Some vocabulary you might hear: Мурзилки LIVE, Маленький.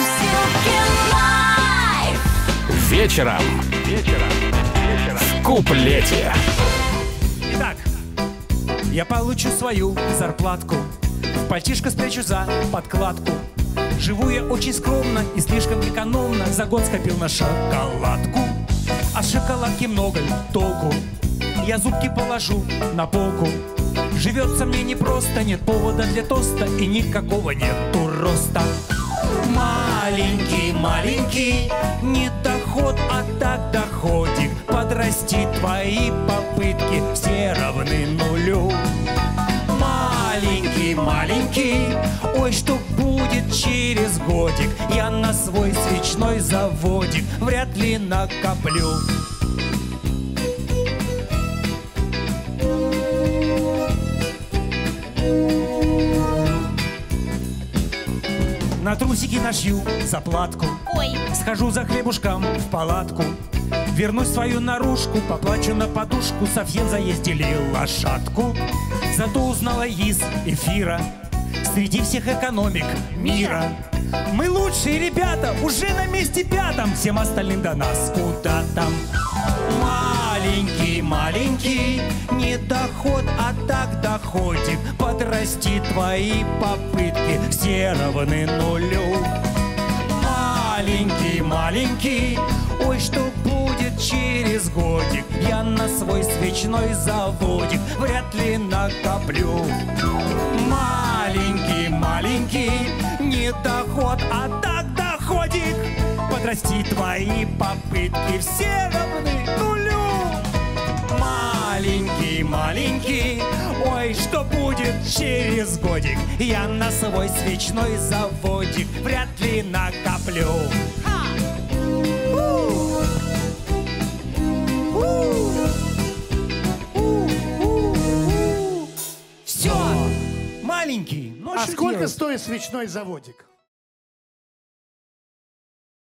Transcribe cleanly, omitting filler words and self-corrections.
Мурзилки LIVE. Вечером. В куплете. Итак, я получу свою зарплатку, в пальтишко спрячу за подкладку. Живу я очень скромно и слишком экономно, за год скопил на шоколадку. А шоколадки много толку, я зубки положу на полку. Живется мне непросто, нет повода для тоста и никакого нету роста. Маленький, не доход, а так доходик. Подрасти, твои попытки все равны нулю. Маленький, ой, что будет через годик? Я на свой свечной заводик вряд ли накоплю. На трусики нашью заплатку, ой. Схожу за хлебушком в палатку, вернусь свою наружку, поплачу на подушку, совсем заездили лошадку. Зато узнала из эфира, среди всех экономик мира, мы лучшие ребята, уже на месте пятом, всем остальным до нас куда там. Маленький, не доход, а так доходик. Подрасти, твои попытки все равны нулю. Маленький, ой, что будет через годик? Я на свой свечной заводик вряд ли накоплю. Маленький, не доход, а так доходик. Подрасти, твои попытки все равны нулю. Маленький, ой, что будет через годик? Я на свой свечной заводик вряд ли накоплю. Все, маленький. А сколько стоит свечной заводик?